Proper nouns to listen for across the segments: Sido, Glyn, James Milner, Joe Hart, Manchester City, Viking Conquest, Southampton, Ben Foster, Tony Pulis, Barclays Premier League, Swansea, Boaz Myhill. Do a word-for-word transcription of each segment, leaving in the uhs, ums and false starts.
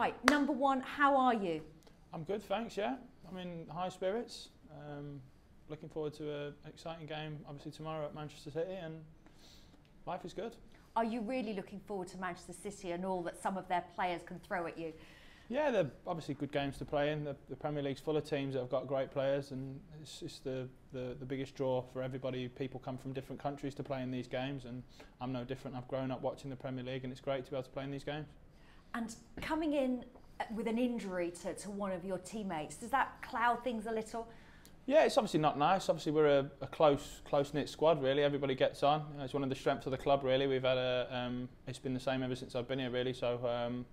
Right, number one, how are you? I'm good, thanks, yeah. I'm in high spirits. Um, looking forward to an exciting game, obviously, tomorrow at Manchester City, and life is good. Are you really looking forward to Manchester City and all that some of their players can throw at you? Yeah, they're obviously good games to play in. The, the Premier League's full of teams that have got great players, and it's, it's the, the, the biggest draw for everybody. People come from different countries to play in these games, and I'm no different. I've grown up watching the Premier League, and it's great to be able to play in these games. And coming in with an injury to, to one of your teammates, does that cloud things a little? Yeah, it's obviously not nice. Obviously, we're a, a close, close-knit squad. Really, everybody gets on. It's one of the strengths of the club. Really, we've had a. Um, it's been the same ever since I've been here. Really, so um,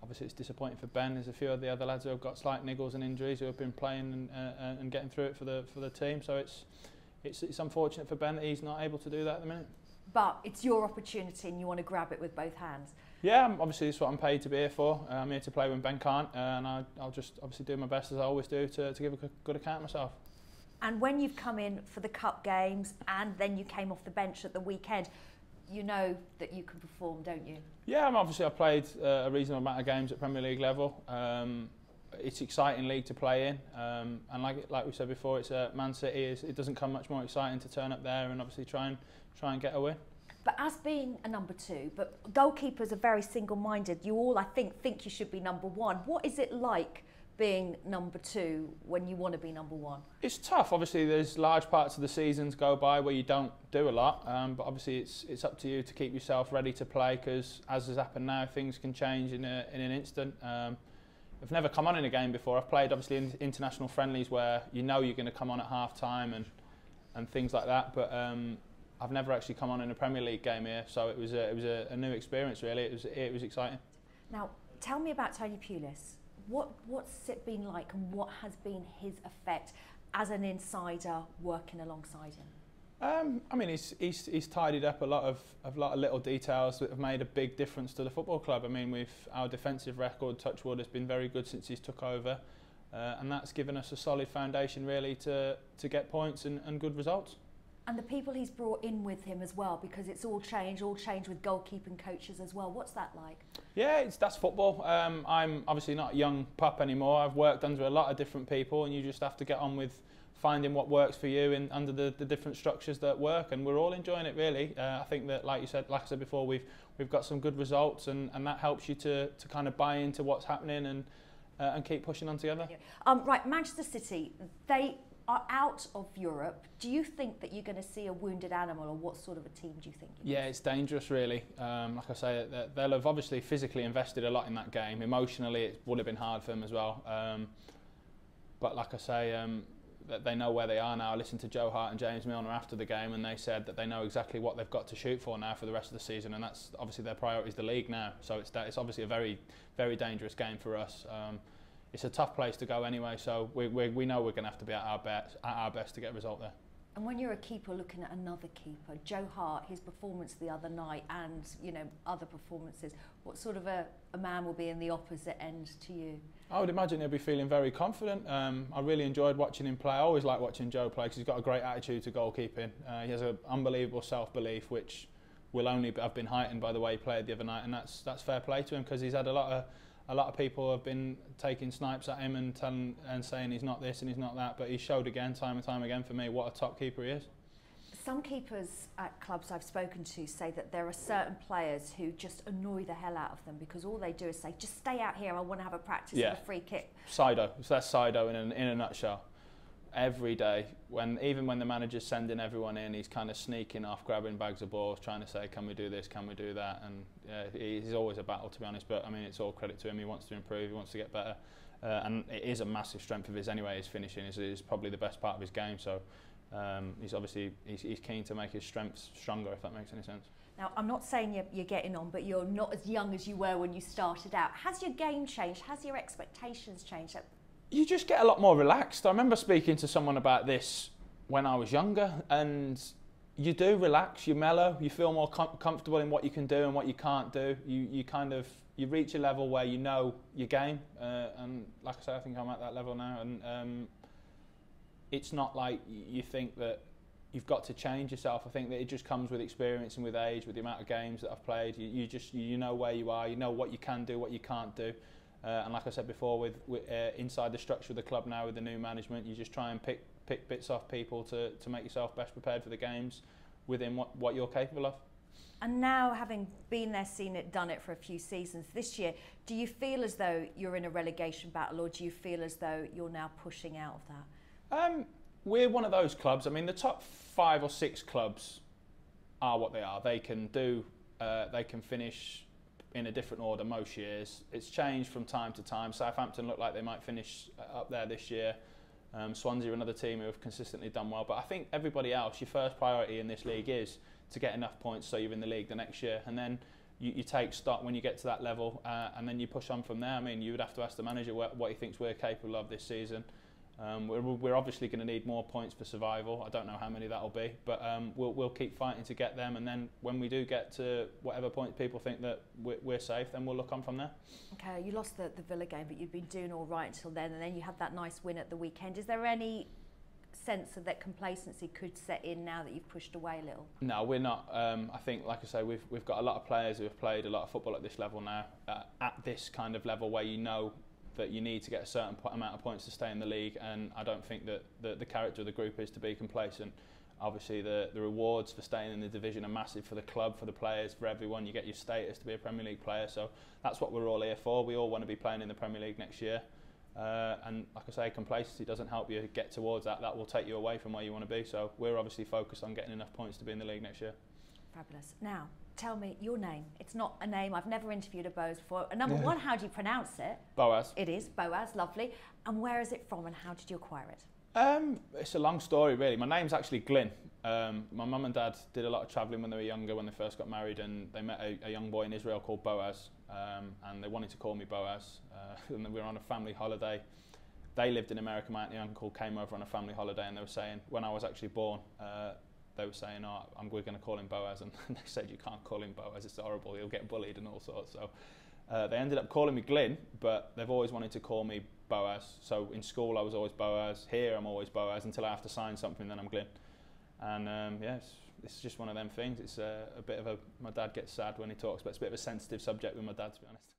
obviously it's disappointing for Ben. There's a few of the other lads who have got slight niggles and injuries who have been playing and, uh, and getting through it for the for the team. So it's it's it's unfortunate for Ben that he's not able to do that at the minute. But it's your opportunity, and you want to grab it with both hands. Yeah, I'm, obviously that's what I'm paid to be here for. Uh, I'm here to play when Ben can't, uh, and I, I'll just obviously do my best as I always do to, to give a good account of myself. And when you've come in for the cup games, and then you came off the bench at the weekend, you know that you can perform, don't you? Yeah, I'm obviously I've played uh, a reasonable amount of games at Premier League level. Um, it's an exciting league to play in, um, and like like we said before, it's uh, Man City. It's, it doesn't come much more exciting to turn up there and obviously try and try and get a win. But as being a number two, but goalkeepers are very single-minded. You all, I think, think you should be number one. What is it like being number two when you want to be number one? It's tough. Obviously, there's large parts of the seasons go by where you don't do a lot. Um, but obviously, it's it's up to you to keep yourself ready to play because, as has happened now, things can change in a, in an instant. Um, I've never come on in a game before. I've played, obviously, in international friendlies where you know you're going to come on at half-time and, and things like that. But... Um, I've never actually come on in a Premier League game here, so it was a, it was a, a new experience really. It was it was exciting. Now, tell me about Tony Pulis. What what's it been like, and what has been his effect as an insider working alongside him? Um, I mean, he's, he's he's tidied up a lot of a lot of little details that have made a big difference to the football club. I mean, we've our defensive record, touch wood, has been very good since he's took over, uh, and that's given us a solid foundation really to to get points and, and good results. And the people he's brought in with him as well, because it's all changed, all changed with goalkeeping coaches as well. What's that like? Yeah, it's, that's football. Um, I'm obviously not a young pup anymore. I've worked under a lot of different people, and you just have to get on with finding what works for you in, under the, the different structures that work. And we're all enjoying it, really. Uh, I think that, like you said, like I said before, we've we've got some good results, and, and that helps you to to kind of buy into what's happening and uh, and keep pushing on together. Um, right, Manchester City, they are out of Europe. Do you think that you're going to see a wounded animal, or what sort of a team do you think? Yeah, it's dangerous really. Um, like I say, they'll have obviously physically invested a lot in that game. Emotionally, it would have been hard for them as well. Um, but like I say, um, they know where they are now. I listened to Joe Hart and James Milner after the game, and they said that they know exactly what they've got to shoot for now for the rest of the season, and that's obviously their priority is the league now. So it's, it's obviously a very, very dangerous game for us. Um, It's a tough place to go anyway, so we, we, we know we're going to have to be at our, best, at our best to get a result there. And when you're a keeper looking at another keeper, Joe Hart, his performance the other night and, you know, other performances, what sort of a, a man will be in the opposite end to you? I would imagine he'll be feeling very confident. Um, I really enjoyed watching him play. I always like watching Joe play because he's got a great attitude to goalkeeping. Uh, he has an unbelievable self-belief, which will only have been heightened by the way he played the other night, and that's, that's fair play to him because he's had a lot of... A lot of people have been taking snipes at him and telling and saying he's not this and he's not that, but he showed again, time and time again for me, what a top keeper he is. Some keepers at clubs I've spoken to say that there are certain players who just annoy the hell out of them because all they do is say, just stay out here, I want to have a practice yeah. and a free kick. Sido, so that's Sido in a, in a nutshell. Every day, when even when the manager's sending everyone in, he's kind of sneaking off, grabbing bags of balls, trying to say, can we do this, can we do that? And yeah, he's always a battle, to be honest, but I mean, it's all credit to him. He wants to improve, he wants to get better. Uh, and it is a massive strength of his anyway, his finishing is, is probably the best part of his game. So um, he's obviously, he's, he's keen to make his strengths stronger, if that makes any sense. Now, I'm not saying you're, you're getting on, but you're not as young as you were when you started out. Has your game changed? Has your expectations changed? You just get a lot more relaxed. I remember speaking to someone about this when I was younger, and you do relax, you mellow, you feel more com comfortable in what you can do and what you can't do. You, you kind of, you reach a level where you know your game, uh, and like I say, I think I'm at that level now, and um, it's not like you think that you've got to change yourself. I think that it just comes with experience and with age, with the amount of games that I've played. You, you just you know where you are. You know what you can do, what you can't do. Uh, and like I said before, with, with uh, inside the structure of the club now with the new management, you just try and pick pick bits off people to to make yourself best prepared for the games within what what you're capable of. And now, having been there, seen it, done it for a few seasons this year, do you feel as though you're in a relegation battle, or do you feel as though you're now pushing out of that? Um, we're one of those clubs. I mean, the top five or six clubs are what they are. They can do, uh, they can finish in a different order most years. It's changed from time to time. Southampton look like they might finish up there this year. Um, Swansea are another team who have consistently done well. But I think everybody else, your first priority in this league is to get enough points so you're in the league the next year, and then you, you take stock when you get to that level, uh, and then you push on from there. I mean, you would have to ask the manager what, what he thinks we're capable of this season. Um, we're, we're obviously going to need more points for survival. I don't know how many that'll be, but um, we'll, we'll keep fighting to get them, and then when we do get to whatever point people think that we're, we're safe, then we'll look on from there. Okay, you lost the, the Villa game, but you've been doing all right until then, and then you had that nice win at the weekend. Is there any sense of that complacency could set in now that you've pushed away a little? No, we're not. Um, I think, like I say, we've, we've got a lot of players who have played a lot of football at this level now, uh, at this kind of level where you know that you need to get a certain amount of points to stay in the league, and I don't think that the, the character of the group is to be complacent. Obviously the, the rewards for staying in the division are massive for the club, for the players, for everyone. You get your status to be a Premier League player, so that's what we're all here for. We all want to be playing in the Premier League next year. Uh, and like I say, complacency doesn't help you get towards that. That will take you away from where you want to be. So we're obviously focused on getting enough points to be in the league next year. Fabulous. Now, tell me your name. It's not a name. I've never interviewed a Boaz before. And number one, how do you pronounce it? Boaz. It is Boaz. Lovely. And where is it from, and how did you acquire it? Um, it's a long story, really. My name's actually Glyn. Um, my mum and dad did a lot of travelling when they were younger, when they first got married, and they met a, a young boy in Israel called Boaz, um, and they wanted to call me Boaz. Uh, and we were on a family holiday. They lived in America. My auntie and uncle came over on a family holiday, and they were saying, when I was actually born, uh, they were saying, oh, I'm, we're going to call him Boaz, and they said, you can't call him Boaz, it's horrible, he'll get bullied and all sorts. So uh, they ended up calling me Glyn, but they've always wanted to call me Boaz. So in school I was always Boaz, here I'm always Boaz, until I have to sign something, then I'm Glyn. And um, yeah, it's, it's just one of them things. It's uh, a bit of a, my dad gets sad when he talks, but it's a bit of a sensitive subject with my dad, to be honest.